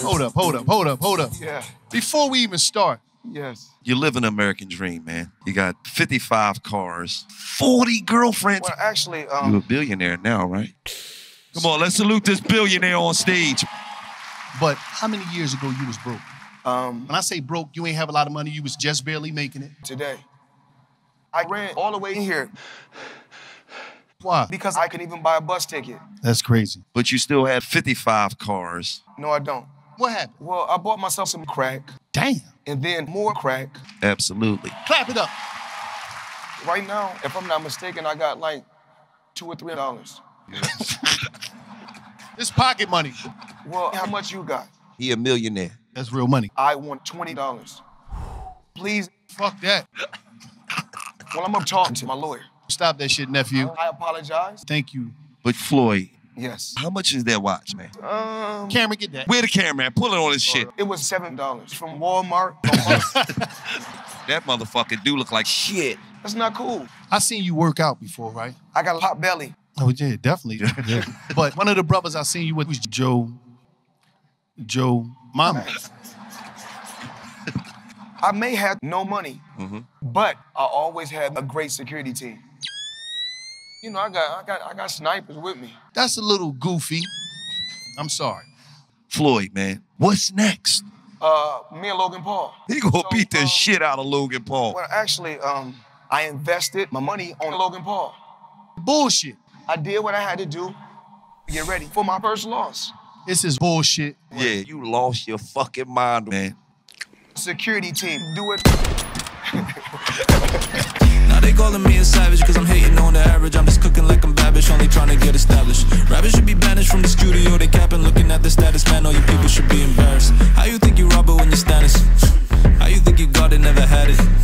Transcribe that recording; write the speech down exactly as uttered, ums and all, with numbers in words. Hold up, hold up, hold up, hold up. Yeah. Before we even start. Yes. You live an American dream, man. You got fifty-five cars, forty girlfriends. Well, actually, um... you're a billionaire now, right? Come on, let's salute this billionaire on stage. But how many years ago you was broke? Um... When I say broke, you ain't have a lot of money. You was just barely making it. Today. I ran all the way here. Why? Because I couldn't even buy a bus ticket. That's crazy. But you still had fifty-five cars. No, I don't. What happened? Well, I bought myself some crack. Damn. And then more crack. Absolutely. Clap it up. Right now, if I'm not mistaken, I got like two or three dollars. It's pocket money. Well, how much you got? He a millionaire. That's real money. I want twenty dollars. Please. Fuck that. Well, I'm up talking to my lawyer. Stop that shit, nephew. I apologize. Thank you. But Floyd. Yes. How much is that watch, man? Um, camera, get that. Where the camera at? Pull it on this shit. It was seven dollars from Walmart. That motherfucker do look like shit. That's not cool. I seen you work out before, right? I got a pop belly. Oh, yeah, definitely. Yeah. But one of the brothers I seen you with was Joe. Joe Mama. I may have no money, mm-hmm. but I always had a great security team. You know, I got, I got, I got snipers with me. That's a little goofy. I'm sorry. Floyd, man, what's next? Uh, me and Logan Paul. He gonna so, beat the um, shit out of Logan Paul. Well, actually, um, I invested my money on Logan Paul. Bullshit. I did what I had to do to get ready for my first loss. This is bullshit. Yeah, you lost your fucking mind, man. Security team, do it. Now they calling me a savage because I'm hating on the average. I'm just cooking like I'm Babish, only trying to get established. Rappers should be banished from the studio. They capping, looking at the status. Man, all you people should be embarrassed. How you think you rob it when you're status? How you think you got it, never had it?